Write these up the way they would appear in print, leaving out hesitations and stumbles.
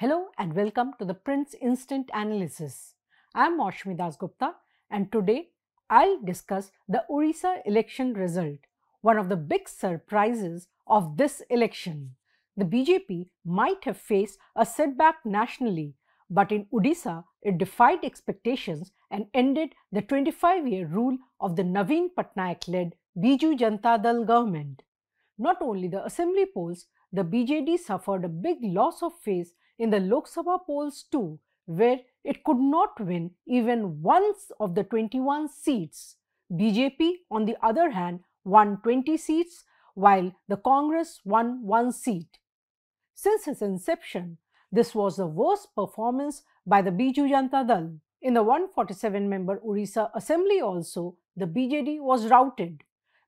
Hello and welcome to the PRINCE Instant Analysis. I am Ashmita Gupta and today I'll discuss the Odisha election result, one of the big surprises of this election. The BJP might have faced a setback nationally, but in Odisha it defied expectations and ended the 25-year rule of the Naveen Patnaik-led Biju Janata Dal government. Not only the assembly polls, the BJD suffered a big loss of face in the Lok Sabha polls too, where it could not win even once of the 21 seats. BJP, on the other hand, won 20 seats, while the Congress won 1 seat. Since its inception, this was the worst performance by the Biju Janata Dal. In the 147-member Odisha Assembly also, the BJD was routed.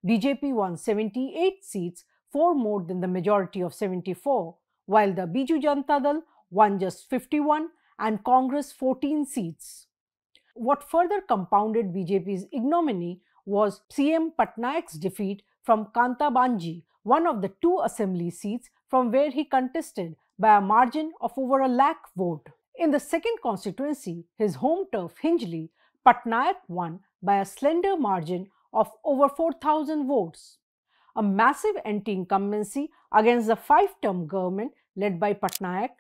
BJP won 78 seats, 4 more than the majority of 74, while the Biju Janata Dal won just 51 and Congress 14 seats. What further compounded BJP's ignominy was CM Patnaik's defeat from Kanta Banji, one of the 2 assembly seats from where he contested by a margin of over 1 lakh vote. In the second constituency, his home turf Hingli, Patnaik won by a slender margin of over 4,000 votes. A massive anti-incumbency against the 5-term government led by Patnaik,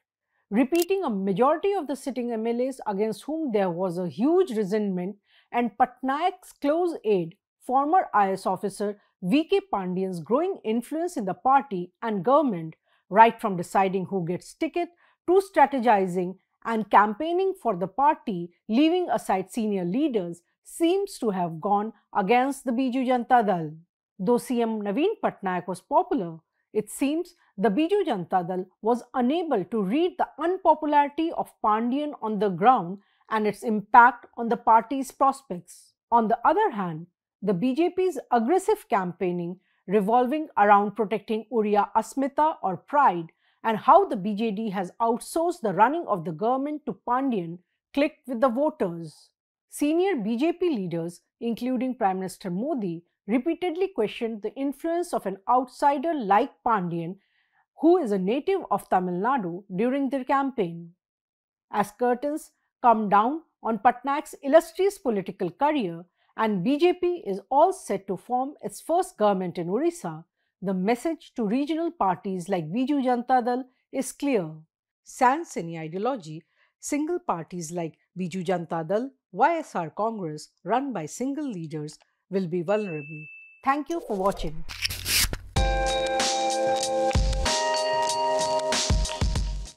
repeating a majority of the sitting MLAs against whom there was a huge resentment, and Patnaik's close aide, former IS officer VK Pandian's growing influence in the party and government, right from deciding who gets ticket to strategizing and campaigning for the party, leaving aside senior leaders, seems to have gone against the Biju Janata Dal. Though CM Naveen Patnaik was popular, it seems the Biju Janata Dal was unable to read the unpopularity of Pandian on the ground and its impact on the party's prospects. On the other hand, the BJP's aggressive campaigning revolving around protecting Uriya Asmita or pride and how the BJD has outsourced the running of the government to Pandian clicked with the voters. Senior BJP leaders, including Prime Minister Modi, repeatedly questioned the influence of an outsider like Pandian, who is a native of Tamil Nadu, during their campaign. As curtains come down on Patnaik's illustrious political career and BJP is all set to form its first government in Odisha, the message to regional parties like Biju Janata Dal is clear. Sans any ideology, single parties like Biju Janata Dal, YSR Congress, run by single leaders, will be vulnerable. Thank you for watching.